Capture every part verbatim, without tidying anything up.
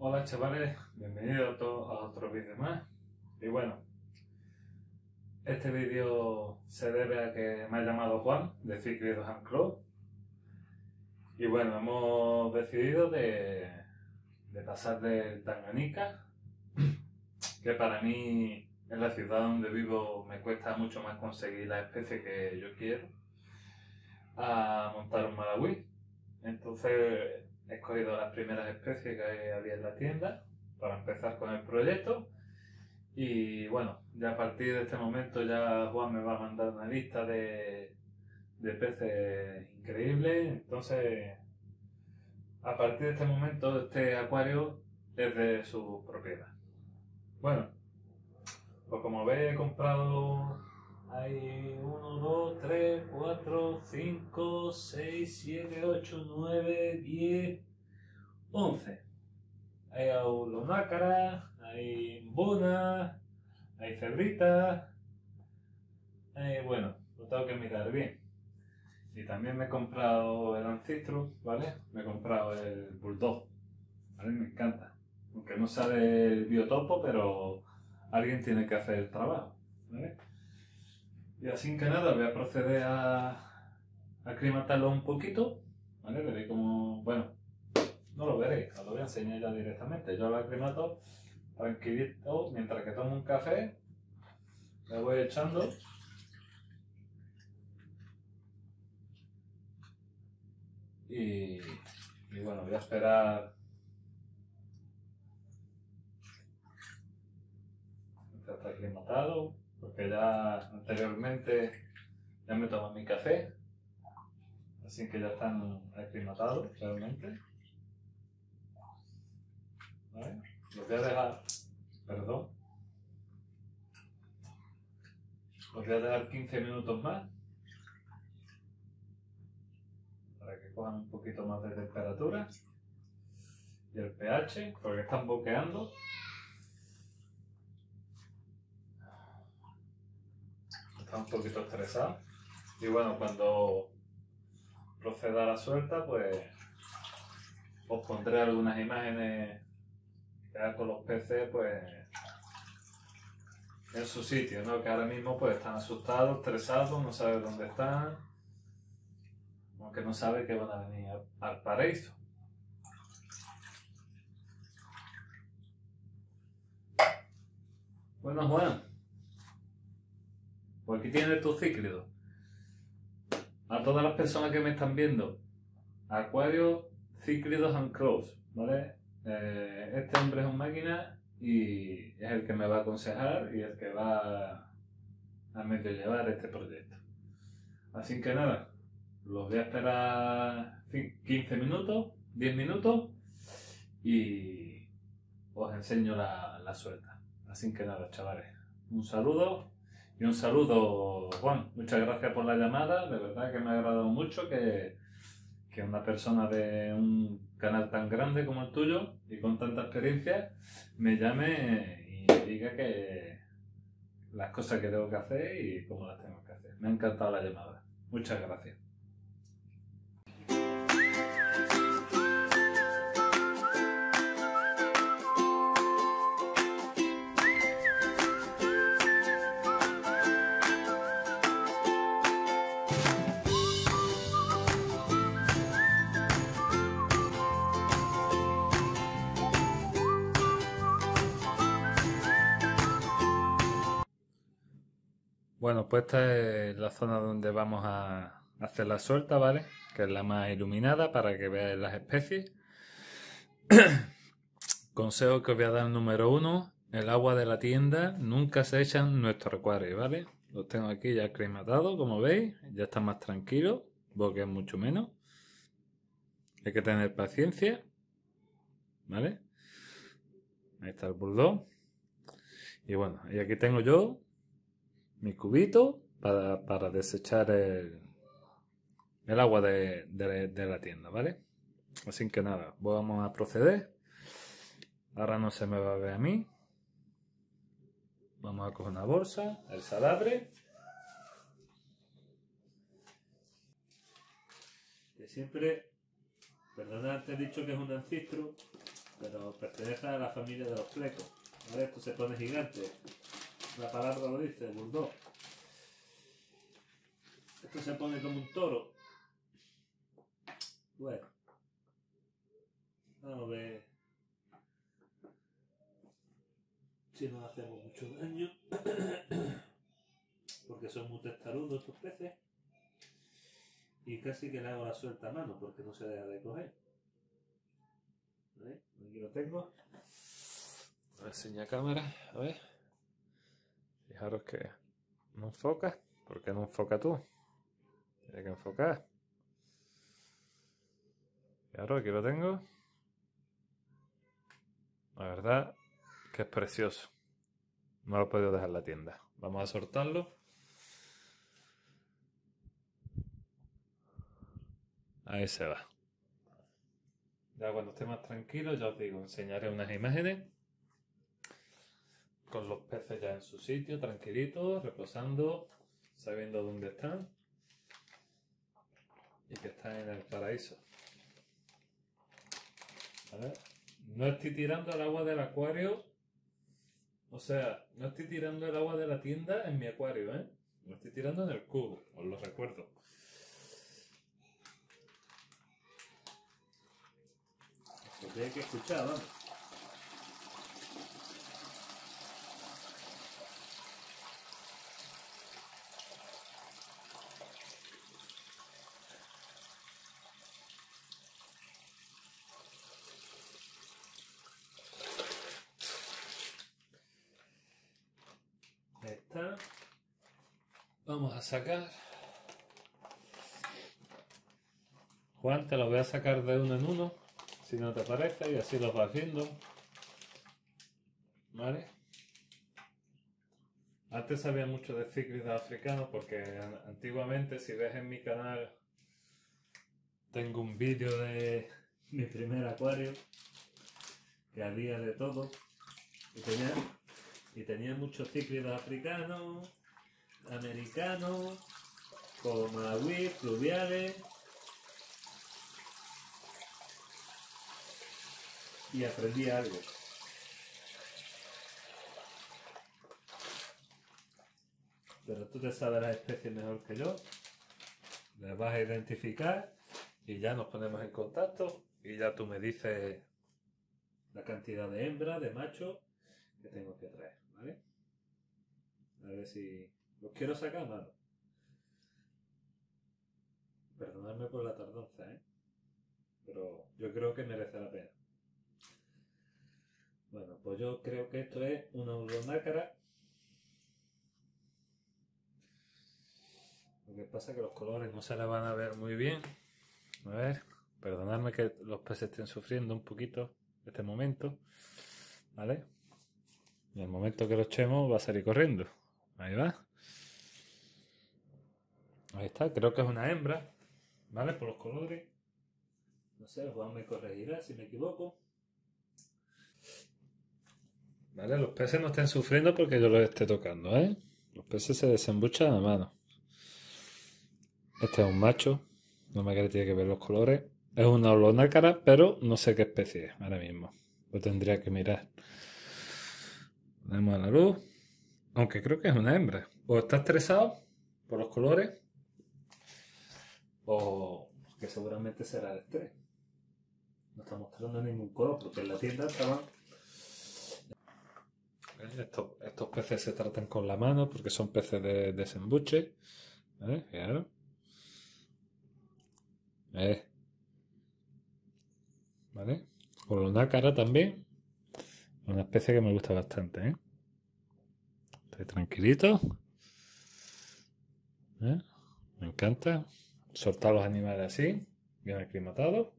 Hola chavales, bienvenidos a todos a otro vídeo más. Y bueno, este vídeo se debe a que me ha llamado Juan de Cíclidos And Close. Y bueno, hemos decidido de, de pasar del Tanganika, que para mí en la ciudad donde vivo me cuesta mucho más conseguir la especie que yo quiero, a montar un Malawi. Entonces he escogido las primeras especies que había en la tienda para empezar con el proyecto. Y bueno, ya a partir de este momento ya Juan me va a mandar una lista de de peces increíbles. Entonces, a partir de este momento, este acuario es de su propiedad. Bueno, pues como veis, he comprado, hay uno, dos, tres, cuatro, cinco, seis, siete, ocho, nueve, diez, once. Hay aulonocara, hay mbunas, hay cerritas, eh, bueno, lo tengo que mirar bien. Y también me he comprado el Ancistrus, ¿vale? Me he comprado el Bulldog, ¿vale? Me encanta. Aunque no sale el biotopo, pero alguien tiene que hacer el trabajo, ¿vale? Y así que nada, voy a proceder a, a aclimatarlo un poquito, ¿vale? Veréis como... bueno, no lo veréis, os lo voy a enseñar ya directamente. Yo lo aclimato tranquilito, mientras que tomo un café, le voy echando. Y, y bueno, voy a esperar hasta estar aclimatado, porque ya anteriormente ya me tomé mi café, así que ya están aclimatados realmente. ¿Vale? Los voy a dejar, perdón, los voy a dejar quince minutos más, para que cojan un poquito más de temperatura y el pH, porque están boqueando. Está un poquito estresado. Y bueno, cuando proceda la suelta, pues os pondré algunas imágenes ya con los peces pues en su sitio, ¿no? Que ahora mismo pues están asustados, estresados, no saben dónde están, aunque no sabe que van a venir al paraíso. Bueno, Juan, pues aquí tienes tu cíclido. A todas las personas que me están viendo, acuario Cíclidos And Close, ¿vale? Eh, este hombre es un máquina y es el que me va a aconsejar y el que va a medio llevar este proyecto. Así que nada, los voy a esperar quince minutos, diez minutos y os enseño la, la suelta. Así que nada, chavales, un saludo y un saludo, Juan. Muchas gracias por la llamada, de verdad que me ha agradado mucho que, que una persona de un canal tan grande como el tuyo y con tanta experiencia me llame y me diga que las cosas que tengo que hacer y cómo las tengo que hacer. Me ha encantado la llamada. Muchas gracias. Bueno, pues esta es la zona donde vamos a hacer la suelta, ¿vale? Que es la más iluminada para que veáis las especies. Consejo que os voy a dar número uno. El agua de la tienda nunca se echa en nuestro acuario, ¿vale? Los tengo aquí ya aclimatados, como veis. Ya están más tranquilos, boquean mucho menos. Hay que tener paciencia, ¿vale? Ahí está el Bulldog. Y bueno, y aquí tengo yo mi cubito para, para desechar el, el agua de, de, de la tienda, ¿vale? Así que nada, vamos a proceder. Ahora no se me va a ver a mí. Vamos a coger una bolsa, el salabre. Que siempre, perdonad, te he dicho que es un ancestro, pero pertenece a la familia de los plecos. ¿Vale? Esto se pone gigante. La palabra lo dice, Bulldog. Esto se pone como un toro. Bueno. Vamos a ver si no hacemos mucho daño. Porque son muy testarudos estos peces. Y casi que le hago la suelta a mano porque no se deja de coger. ¿Vale? Aquí lo tengo. Enseña cámara, a ver. Fijaros que no enfoca. ¿Por qué no enfoca tú? Tienes que enfocar. Fijaros, aquí lo tengo. La verdad que es precioso. No lo he podido dejar en la tienda. Vamos a soltarlo. Ahí se va. Ya cuando esté más tranquilo, ya os digo, enseñaré unas imágenes. Con los peces ya en su sitio, tranquilitos, reposando, sabiendo dónde están. Y que están en el paraíso. ¿Vale? No estoy tirando el agua del acuario. O sea, no estoy tirando el agua de la tienda en mi acuario, ¿eh? Lo estoy tirando en el cubo, os lo recuerdo. Lo tiene que escuchar, vamos. ¿No? Vamos a sacar. Juan, te lo voy a sacar de uno en uno, si no te parece, y así lo vas viendo. ¿Vale? Antes sabía mucho de cíclidos africanos porque antiguamente, si ves en mi canal, tengo un vídeo de mi primer acuario, que había de todo, y tenía, y tenía muchos cíclidos africanos, americanos, como malawi, fluviales. Y aprendí algo. Pero tú te sabes las especies mejor que yo. Las vas a identificar y ya nos ponemos en contacto. Y ya tú me dices la cantidad de hembras, de machos que tengo que traer, ¿vale? A ver si... Los quiero sacar, mano. Perdonadme por la tardanza, ¿eh? Pero yo creo que merece la pena. Bueno, pues yo creo que esto es una aulonocara. Lo que pasa es que los colores no se le van a ver muy bien. A ver, perdonadme que los peces estén sufriendo un poquito este momento. ¿Vale? Y en el momento que los echemos va a salir corriendo. Ahí va. Ahí está, creo que es una hembra, ¿vale? Por los colores. No sé, Juan me corregirá si me equivoco. Vale, los peces no estén sufriendo porque yo los esté tocando, ¿eh? Los peces se desembuchan a mano. Este es un macho, no me tiene que ver los colores. Es una aulonocara, pero no sé qué especie es ahora mismo. Lo tendría que mirar. Ponemos a la luz. Aunque creo que es una hembra. O está estresado por los colores, o que seguramente será de estrés. No está mostrando ningún color porque en la tienda estaban... Estos, estos peces se tratan con la mano porque son peces de desembuche. ¿Vale? Claro. Eh. ¿Vale? Por una cara también. Una especie que me gusta bastante, ¿eh? Estoy tranquilito. ¿Eh? Me encanta soltar los animales así, bien aclimatados.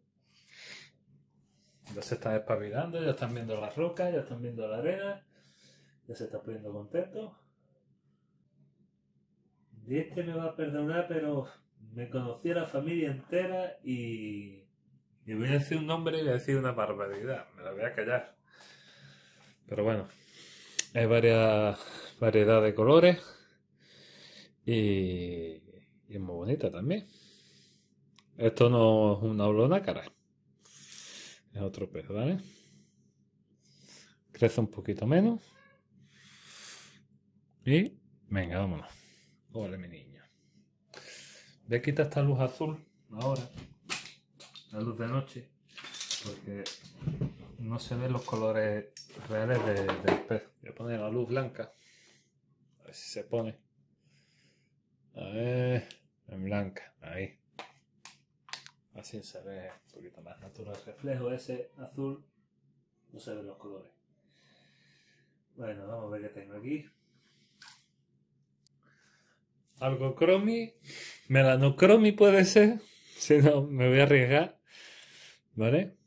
Ya se están espabilando, ya están viendo las rocas, ya están viendo la arena, ya se está poniendo contento. Y este me va a perdonar, pero me conocí a la familia entera y, y voy a decir un nombre y voy a decir una barbaridad, me la voy a callar. Pero bueno, hay varias variedad de colores. Y es muy bonita también. Esto no es una aulonocara. Es otro pez, ¿vale? crece un poquito menos. Y venga, vámonos. Ole, mi niño. Voy a quitar esta luz azul ahora, la luz de noche, porque no se ven los colores reales de, del pez. Voy a poner la luz blanca, a ver si se pone. A ver, en blanca, ahí. Así se ve un poquito más natural el reflejo ese azul. No se ven los colores. Bueno, vamos a ver qué tengo aquí. Algo cromi, melanocromi puede ser, si no me voy a arriesgar, ¿vale?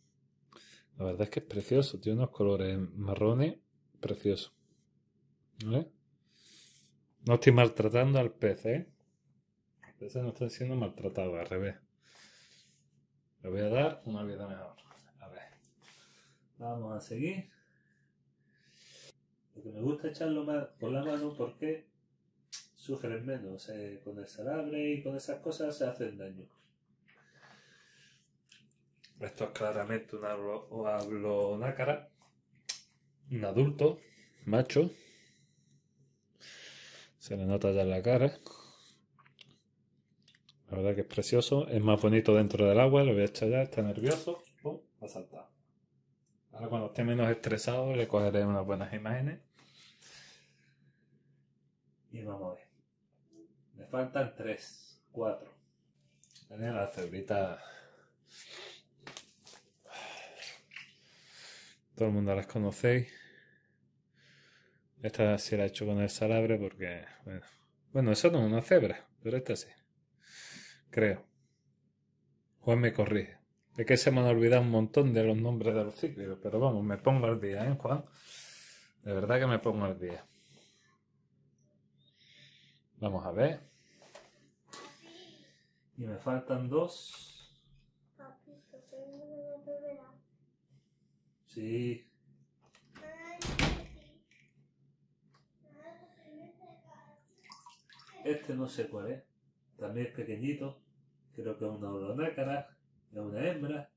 La verdad es que es precioso, tiene unos colores marrones preciosos, ¿vale? No estoy maltratando al pez, ¿eh? Los peces no están siendo maltratados, al revés. Le voy a dar una vida mejor. A ver, vamos a seguir. Lo que me gusta es echarlo por la mano porque sufren menos, eh, con el salabre y con esas cosas se hacen daño. Esto es claramente una aulonocara, un adulto, macho. Se le nota ya en la cara. La verdad que es precioso, es más bonito dentro del agua, lo voy a echar ya, está nervioso, pum, va a saltar. Ahora cuando esté menos estresado le cogeré unas buenas imágenes. Y vamos a ver. Me faltan tres, cuatro. Tiene la cebrita. Todo el mundo las conocéis. Esta sí la he hecho con el salabre porque, bueno. Bueno, eso no es una cebra, pero esta sí. Creo. Juan me corrige. Es que se me han olvidado un montón de los nombres de los cíclidos, pero vamos, me pongo al día, ¿eh, Juan? De verdad que me pongo al día. Vamos a ver. Y me faltan dos. Sí. Este no sé cuál es. También es pequeñito. Creo que es una aulonocara. Es una hembra.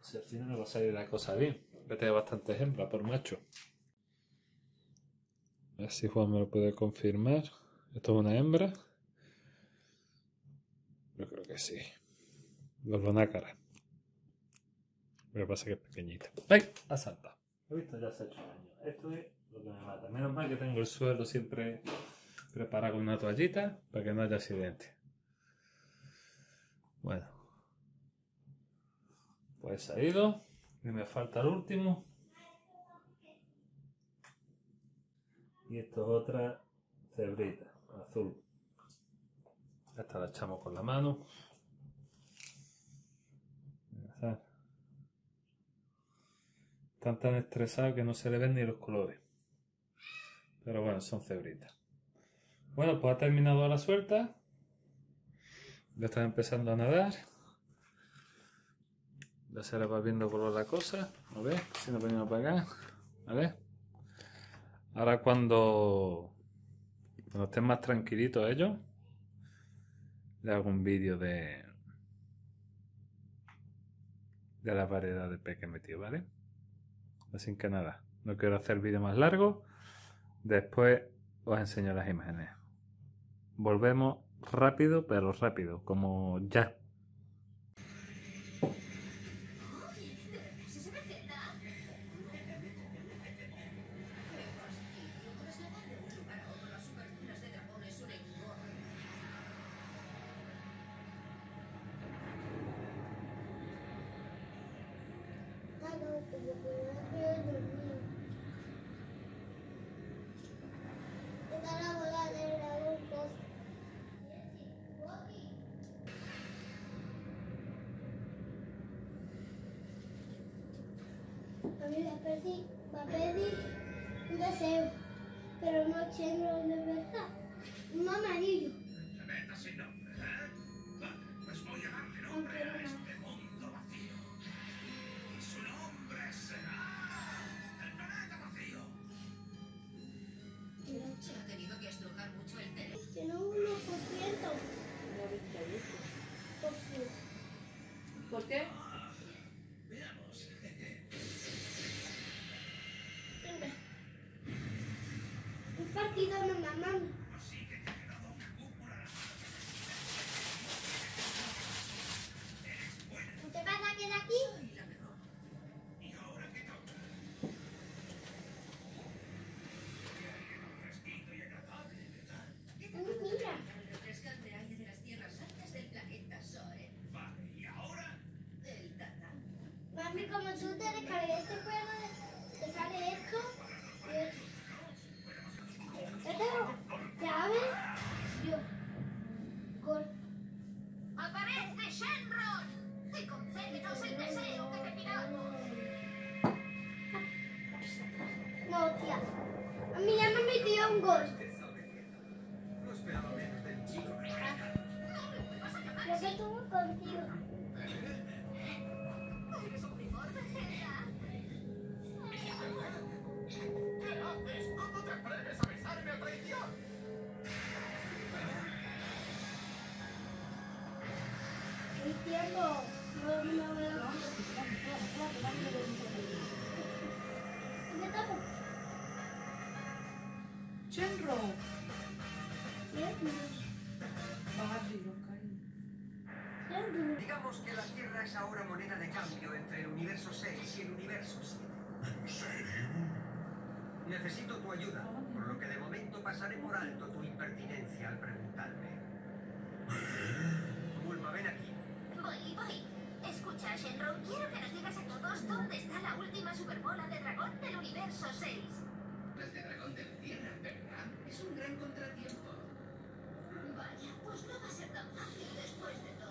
Si al final no va a salir la cosa bien. Que tiene bastantes hembras por macho. A ver si Juan me lo puede confirmar. ¿Esto es una hembra? Yo creo que sí. Aulonocara. Lo que pasa es que es pequeñito. ¡Ay! Ha saltado. He visto ya se ha hecho daño. Esto es lo que me mata. Menos mal que tengo el suelo siempre preparado con una toallita para que no haya accidente. Bueno. Pues ha ido. Y me falta el último. Y esto es otra cebrita azul. Esta la echamos con la mano. Están tan estresados que no se le ven ni los colores. Pero bueno, son cebritas. Bueno, pues ha terminado la suelta. Ya están empezando a nadar. Ya se le va viendo color la cosa. A ver, si nos venimos para acá. ¿Vale? Ahora cuando, cuando estén más tranquilitos ellos, le hago un vídeo de, de la variedad de pez que he metido, ¿vale? Así que nada, no quiero hacer vídeo más largo. Después os enseño las imágenes. Volvemos rápido, pero rápido, como ya. A mí me va a pedir un deseo, pero no Shenron de verdad, un amarillo. No te metas sin nombre, ¿eh? Vale, pues voy a darle nombre a este mundo vacío. Y su nombre será el planeta vacío. Se ha tenido que estrujar mucho el cerebro. Tiene un uno por ciento. Por ciento. Por ¡Aparece, Shenron! ¡Y concédenos el deseo que te pidamos! No, tía. A mí ya me metió un gol. No esperaba menos del chico. Lo que tuvo contigo. Eres un primor de seda. ¿Qué haces? ¿Cómo te atreves a besarme a traición? Tiempo. No, no, no, no. Shenron. ¿Qué? Digamos que la Tierra es ahora moneda de cambio entre el universo seis y el universo siete. ¿En serio? Necesito tu ayuda, por lo que de momento pasaré por alto tu impertinencia al preguntarme. Bulma, ven aquí. Voy, voy. Escucha, Shenron, quiero que nos digas a todos dónde está la última superbola de dragón del universo seis. Las de dragón de la Tierra, ¿verdad? Es un gran contratiempo. Vaya, pues no va a ser tan fácil después de todo.